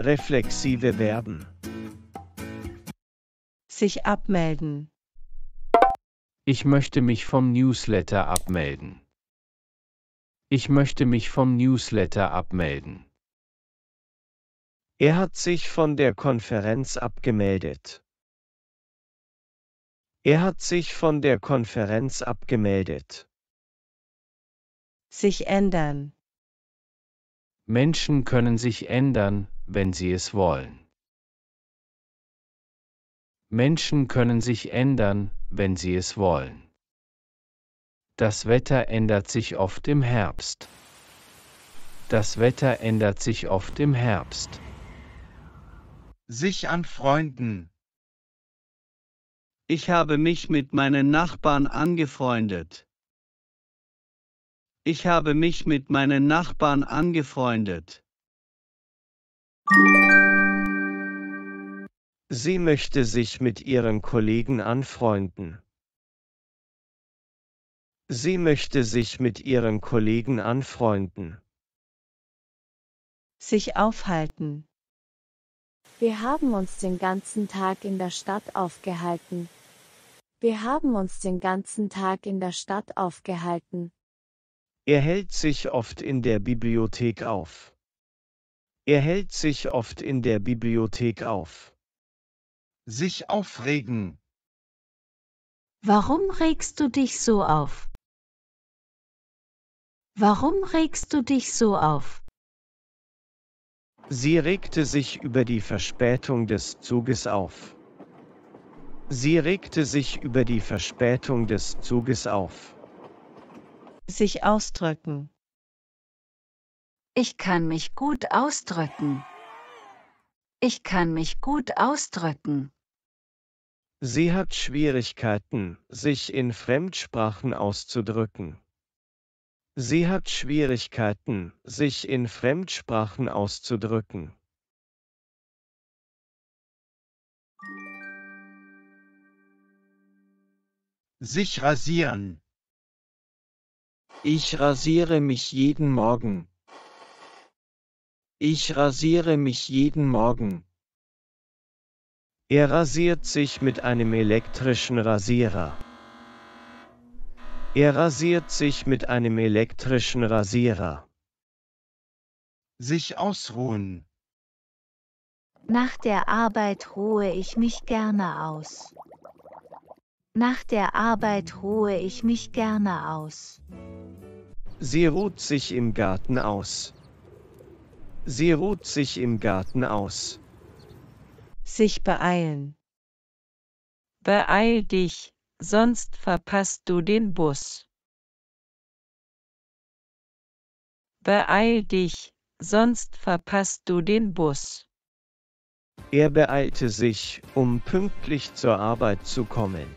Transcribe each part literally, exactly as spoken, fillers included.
reflexive werden. Sich abmelden. Ich möchte mich vom Newsletter abmelden. Ich möchte mich vom Newsletter abmelden. Er hat sich von der Konferenz abgemeldet. Er hat sich von der Konferenz abgemeldet. Sich ändern. Menschen können sich ändern, wenn sie es wollen. Menschen können sich ändern, wenn sie es wollen. Das Wetter ändert sich oft im Herbst. Das Wetter ändert sich oft im Herbst. Sich anfreunden. Ich habe mich mit meinen Nachbarn angefreundet. Ich habe mich mit meinen Nachbarn angefreundet. Sie möchte sich mit ihren Kollegen anfreunden. Sie möchte sich mit ihren Kollegen anfreunden. Sich aufhalten. Wir haben uns den ganzen Tag in der Stadt aufgehalten. Wir haben uns den ganzen Tag in der Stadt aufgehalten. Er hält sich oft in der Bibliothek auf. Er hält sich oft in der Bibliothek auf. Sich aufregen. Warum regst du dich so auf? Warum regst du dich so auf? Sie regte sich über die Verspätung des Zuges auf. Sie regte sich über die Verspätung des Zuges auf. Sich ausdrücken. Ich kann mich gut ausdrücken. Ich kann mich gut ausdrücken. Sie hat Schwierigkeiten, sich in Fremdsprachen auszudrücken. Sie hat Schwierigkeiten, sich in Fremdsprachen auszudrücken. Sich rasieren. Ich rasiere mich jeden Morgen. Ich rasiere mich jeden Morgen. Er rasiert sich mit einem elektrischen Rasierer. Er rasiert sich mit einem elektrischen Rasierer. Sich ausruhen. Nach der Arbeit ruhe ich mich gerne aus. Nach der Arbeit ruhe ich mich gerne aus. Sie ruht sich im Garten aus. Sie ruht sich im Garten aus. Sich beeilen. Beeil dich, sonst verpasst du den Bus. Beeil dich, sonst verpasst du den Bus. Er beeilte sich, um pünktlich zur Arbeit zu kommen.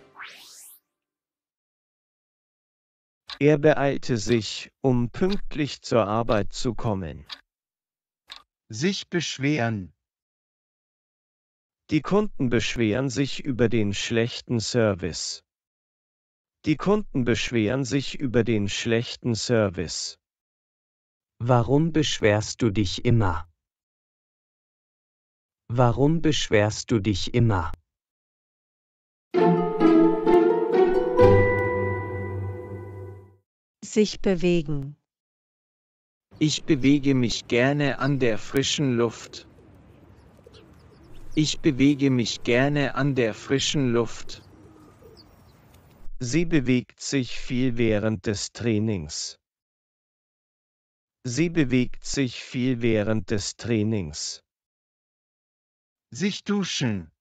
Er beeilte sich, um pünktlich zur Arbeit zu kommen. Sich beschweren. Die Kunden beschweren sich über den schlechten Service. Die Kunden beschweren sich über den schlechten Service. Warum beschwerst du dich immer? Warum beschwerst du dich immer? Sich bewegen. Ich bewege mich gerne an der frischen Luft. Ich bewege mich gerne an der frischen Luft. Sie bewegt sich viel während des Trainings. Sie bewegt sich viel während des Trainings. Sich duschen.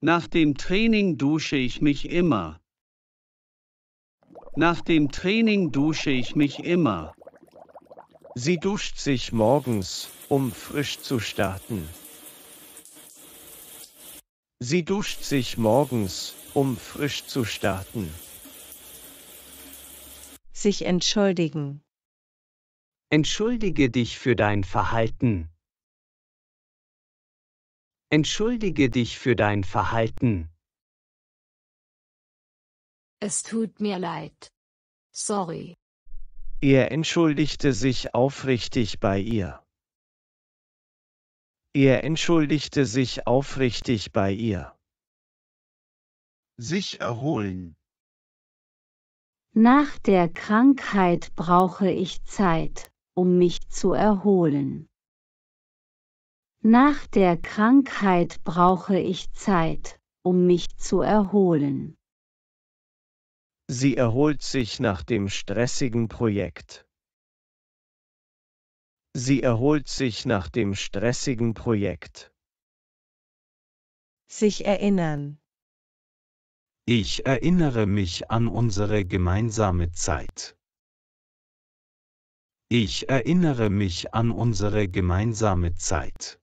Nach dem Training dusche ich mich immer. Nach dem Training dusche ich mich immer. Sie duscht sich morgens, um frisch zu starten. Sie duscht sich morgens, um frisch zu starten. Sich entschuldigen. Entschuldige dich für dein Verhalten. Entschuldige dich für dein Verhalten. Es tut mir leid. Sorry. Er entschuldigte sich aufrichtig bei ihr. Er entschuldigte sich aufrichtig bei ihr. Sich erholen. Nach der Krankheit brauche ich Zeit, um mich zu erholen. Nach der Krankheit brauche ich Zeit, um mich zu erholen. Sie erholt sich nach dem stressigen Projekt. Sie erholt sich nach dem stressigen Projekt. Sich erinnern. Ich erinnere mich an unsere gemeinsame Zeit. Ich erinnere mich an unsere gemeinsame Zeit.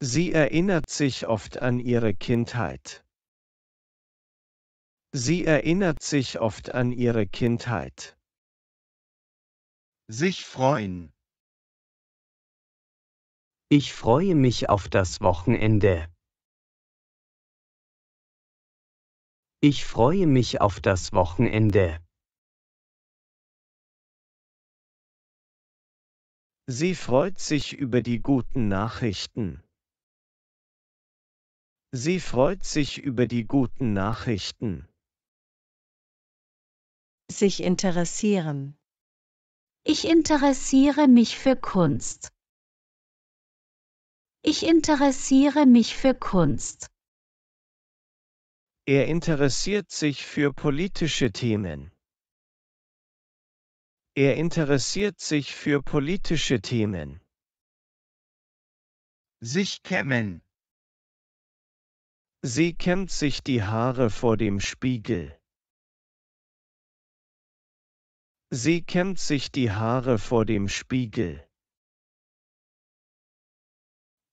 Sie erinnert sich oft an ihre Kindheit. Sie erinnert sich oft an ihre Kindheit. Sich freuen. Ich freue mich auf das Wochenende. Ich freue mich auf das Wochenende. Sie freut sich über die guten Nachrichten. Sie freut sich über die guten Nachrichten. Sich interessieren. Ich interessiere mich für Kunst. Ich interessiere mich für Kunst. Er interessiert sich für politische Themen. Er interessiert sich für politische Themen. Sich kämmen. Sie kämmt sich die Haare vor dem Spiegel. Sie kämmt sich die Haare vor dem Spiegel.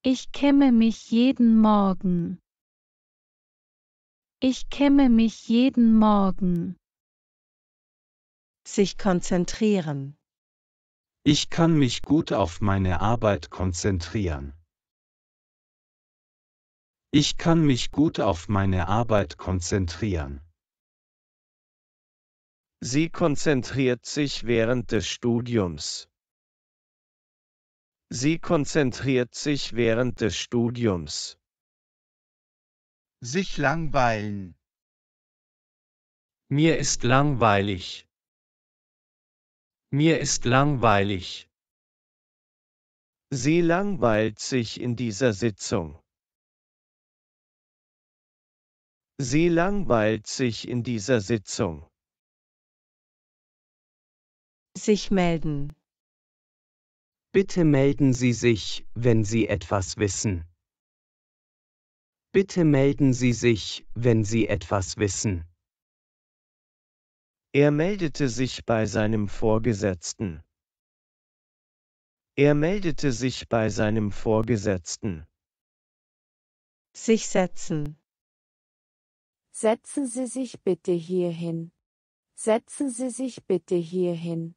Ich kämme mich jeden Morgen. Ich kämme mich jeden Morgen. Sich konzentrieren. Ich kann mich gut auf meine Arbeit konzentrieren. Ich kann mich gut auf meine Arbeit konzentrieren. Sie konzentriert sich während des Studiums. Sie konzentriert sich während des Studiums. Sich langweilen. Mir ist langweilig. Mir ist langweilig. Sie langweilt sich in dieser Sitzung. Sie langweilt sich in dieser Sitzung. Sich melden. Bitte melden Sie sich, wenn Sie etwas wissen. Bitte melden Sie sich, wenn Sie etwas wissen. Er meldete sich bei seinem Vorgesetzten. Er meldete sich bei seinem Vorgesetzten. Sich setzen. Setzen Sie sich bitte hierhin. Setzen Sie sich bitte hierhin.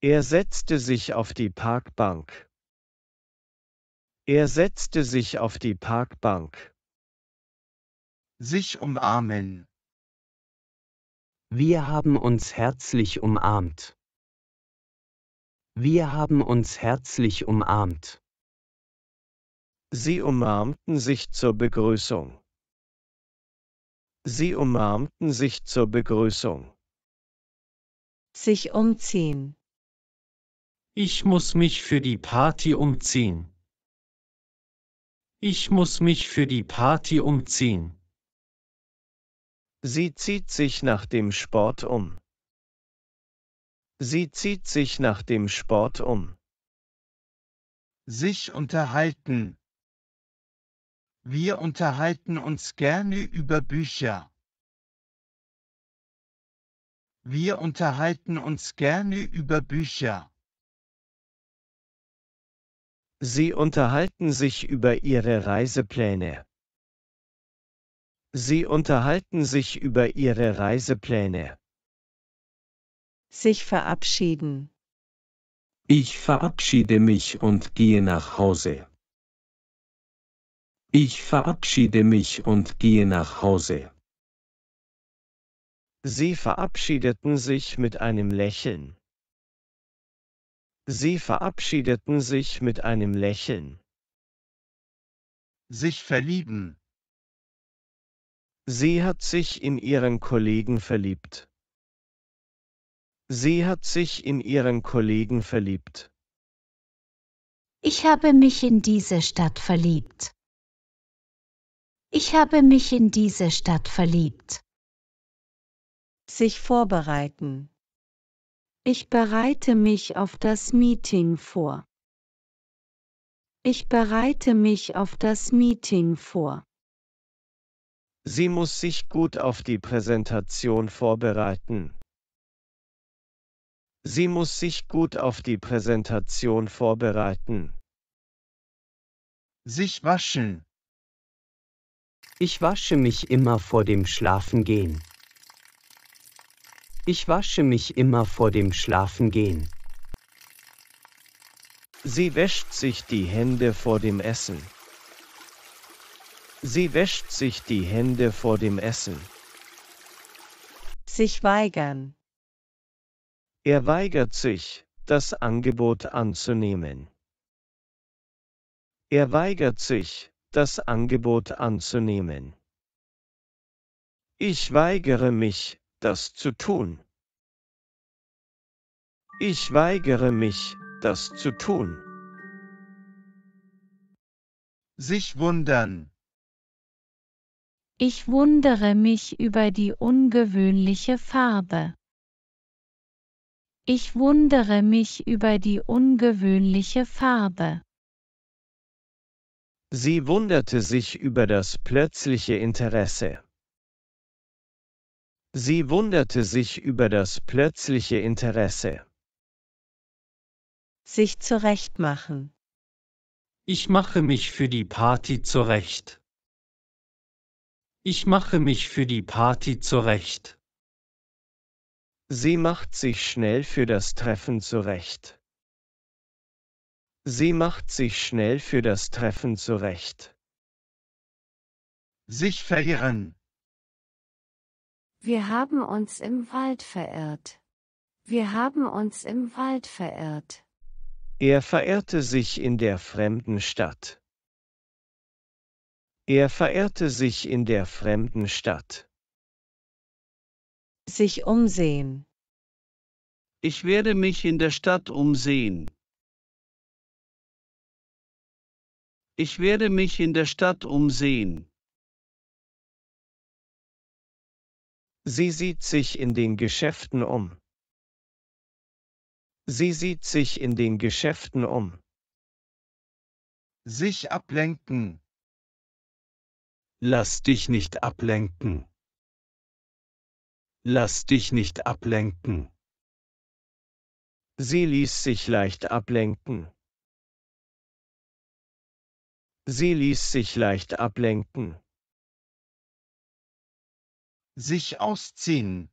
Er setzte sich auf die Parkbank. Er setzte sich auf die Parkbank. Sich umarmen. Wir haben uns herzlich umarmt. Wir haben uns herzlich umarmt. Sie umarmten sich zur Begrüßung. Sie umarmten sich zur Begrüßung. Sich umziehen. Ich muss mich für die Party umziehen. Ich muss mich für die Party umziehen. Sie zieht sich nach dem Sport um. Sie zieht sich nach dem Sport um. Sich unterhalten. Wir unterhalten uns gerne über Bücher. Wir unterhalten uns gerne über Bücher. Sie unterhalten sich über ihre Reisepläne. Sie unterhalten sich über ihre Reisepläne. Sich verabschieden. Ich verabschiede mich und gehe nach Hause. Ich verabschiede mich und gehe nach Hause. Sie verabschiedeten sich mit einem Lächeln. Sie verabschiedeten sich mit einem Lächeln. Sich verlieben. Sie hat sich in ihren Kollegen verliebt. Sie hat sich in ihren Kollegen verliebt. Ich habe mich in diese Stadt verliebt. Ich habe mich in diese Stadt verliebt. Sich vorbereiten. Ich bereite mich auf das Meeting vor. Ich bereite mich auf das Meeting vor. Sie muss sich gut auf die Präsentation vorbereiten. Sie muss sich gut auf die Präsentation vorbereiten. Sich waschen. Ich wasche mich immer vor dem Schlafengehen. Ich wasche mich immer vor dem Schlafengehen. Sie wäscht sich die Hände vor dem Essen. Sie wäscht sich die Hände vor dem Essen. Sich weigern. Er weigert sich, das Angebot anzunehmen. Er weigert sich, das Angebot anzunehmen. Ich weigere mich, das zu tun. Ich weigere mich, das zu tun. Sich wundern. Ich wundere mich über die ungewöhnliche Farbe. Ich wundere mich über die ungewöhnliche Farbe. Sie wunderte sich über das plötzliche Interesse. Sie wunderte sich über das plötzliche Interesse. Sich zurechtmachen. Ich mache mich für die Party zurecht. Ich mache mich für die Party zurecht. Sie macht sich schnell für das Treffen zurecht. Sie macht sich schnell für das Treffen zurecht. Sich verirren. Wir haben uns im Wald verirrt. Wir haben uns im Wald verirrt. Er verirrte sich in der fremden Stadt. Er verirrte sich in der fremden Stadt. Sich umsehen. Ich werde mich in der Stadt umsehen. Ich werde mich in der Stadt umsehen. Sie sieht sich in den Geschäften um. Sie sieht sich in den Geschäften um. Sich ablenken. Lass dich nicht ablenken. Lass dich nicht ablenken. Sie ließ sich leicht ablenken. Sie ließ sich leicht ablenken. Sich ausziehen.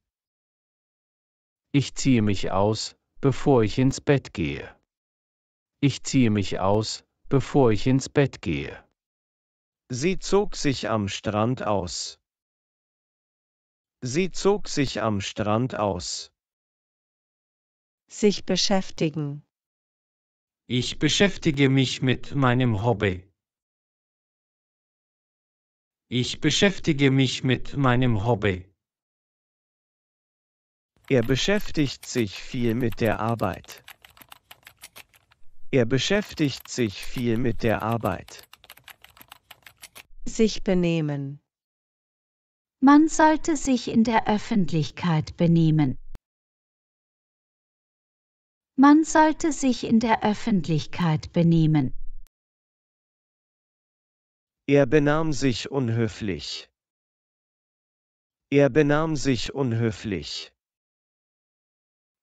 Ich ziehe mich aus, bevor ich ins Bett gehe. Ich ziehe mich aus, bevor ich ins Bett gehe. Sie zog sich am Strand aus. Sie zog sich am Strand aus. Sich beschäftigen. Ich beschäftige mich mit meinem Hobby. Ich beschäftige mich mit meinem Hobby. Er beschäftigt sich viel mit der Arbeit. Er beschäftigt sich viel mit der Arbeit. Sich benehmen. Man sollte sich in der Öffentlichkeit benehmen. Man sollte sich in der Öffentlichkeit benehmen. Er benahm sich unhöflich. Er benahm sich unhöflich.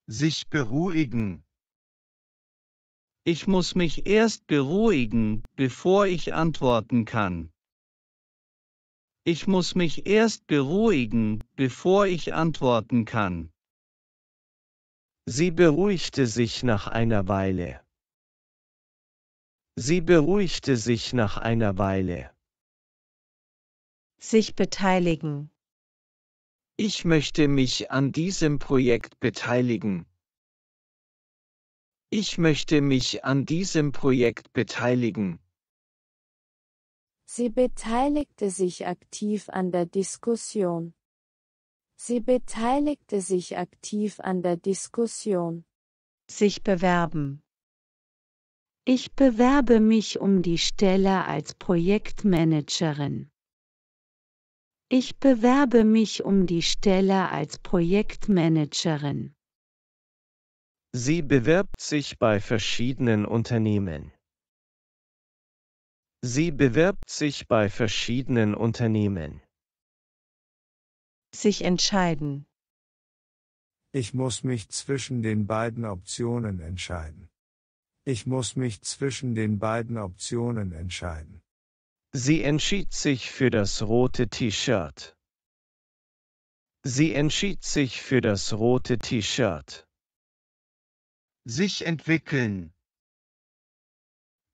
Sich beruhigen. Ich muss mich erst beruhigen, bevor ich antworten kann. Ich muss mich erst beruhigen, bevor ich antworten kann. Sie beruhigte sich nach einer Weile. Sie beruhigte sich nach einer Weile. Sich beteiligen. Ich möchte mich an diesem Projekt beteiligen. Ich möchte mich an diesem Projekt beteiligen. Sie beteiligte sich aktiv an der Diskussion. Sie beteiligte sich aktiv an der Diskussion. Sich bewerben. Ich bewerbe mich um die Stelle als Projektmanagerin. Ich bewerbe mich um die Stelle als Projektmanagerin. Sie bewirbt sich bei verschiedenen Unternehmen. Sie bewirbt sich bei verschiedenen Unternehmen. Sich entscheiden. Ich muss mich zwischen den beiden Optionen entscheiden. Ich muss mich zwischen den beiden Optionen entscheiden. Sie entschied sich für das rote T-Shirt. Sie entschied sich für das rote T-Shirt. Sich entwickeln.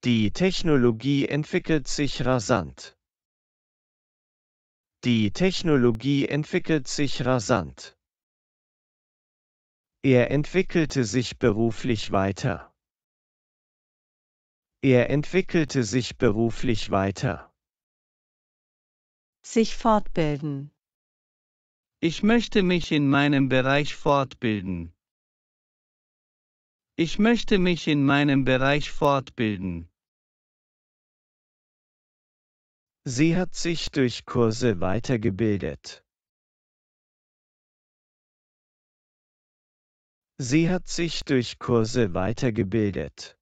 Die Technologie entwickelt sich rasant. Die Technologie entwickelt sich rasant. Er entwickelte sich beruflich weiter. Er entwickelte sich beruflich weiter. Sich fortbilden. Ich möchte mich in meinem Bereich fortbilden. Ich möchte mich in meinem Bereich fortbilden. Sie hat sich durch Kurse weitergebildet. Sie hat sich durch Kurse weitergebildet.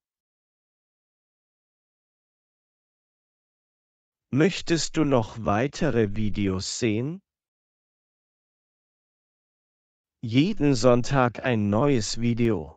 Möchtest du noch weitere Videos sehen? Jeden Sonntag ein neues Video.